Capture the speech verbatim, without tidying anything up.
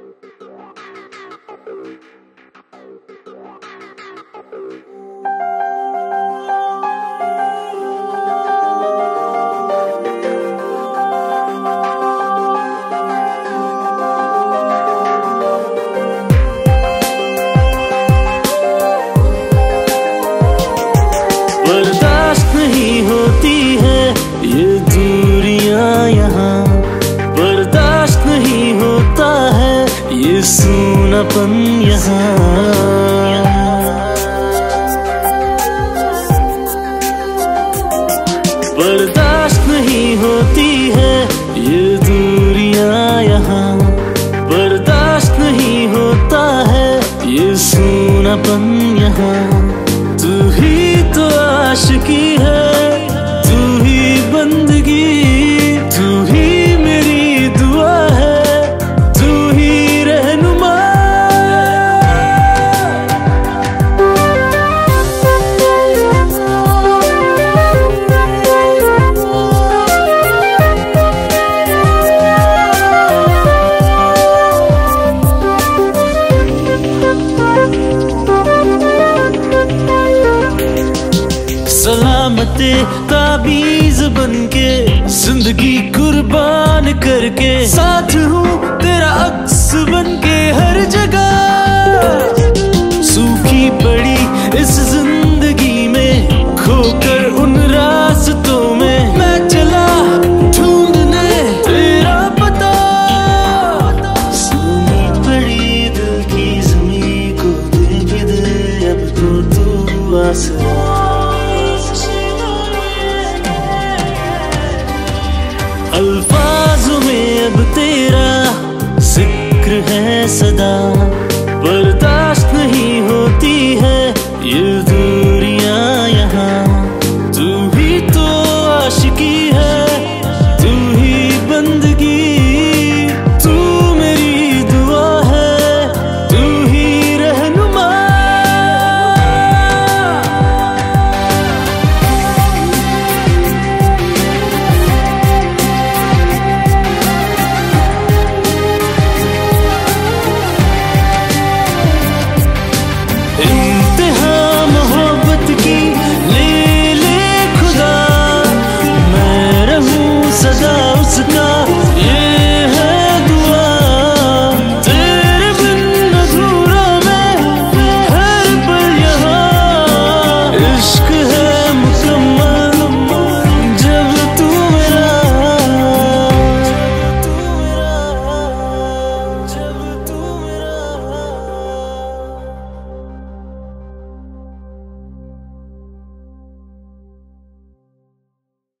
बर्दाश्त नहीं होती है ये दूरियां यहाँ, बर्दाश्त नहीं होता है ये सूनापन यहाँ। बर्दाश्त नहीं होती है ये दूरियां यहाँ, बर्दाश्त नहीं होता है ये सूनापन यहाँ। तू ही तो आशिकी है, तू ही बंदगी, तू ही मेरी दुआ है, तू ही रहनुमा। सलामते ताबीज बनके जिंदगी कुर्बान करके साथ हूँ तेरा अक्स बनके हर जगह। सूखी पड़ी इस जिंदगी में खोकर उन रास्तों में मैं चला ढूंढने तेरा पता। सूनी पड़ी दिल की ज़मीं को दिल भी दे अब तो तू आसरा। अल्फाज़ों में अब तेरा जिक्र है सदा।